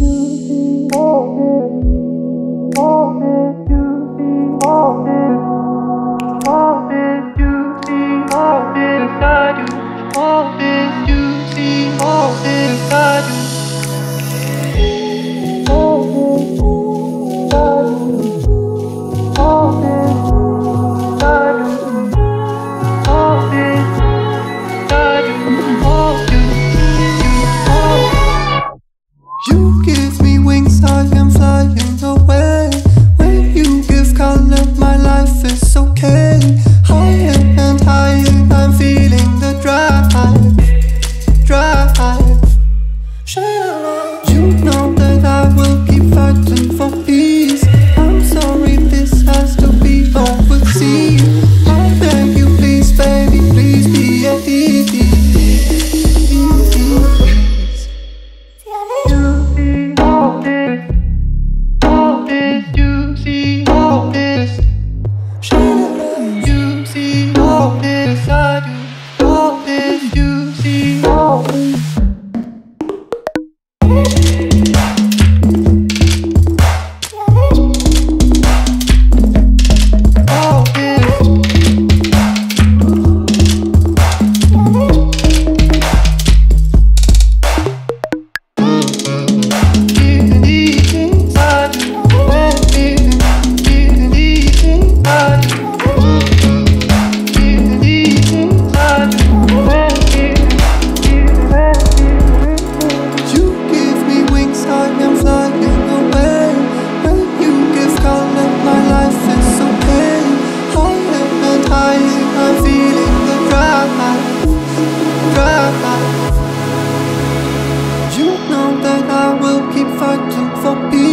You know that I will keep fighting for peace.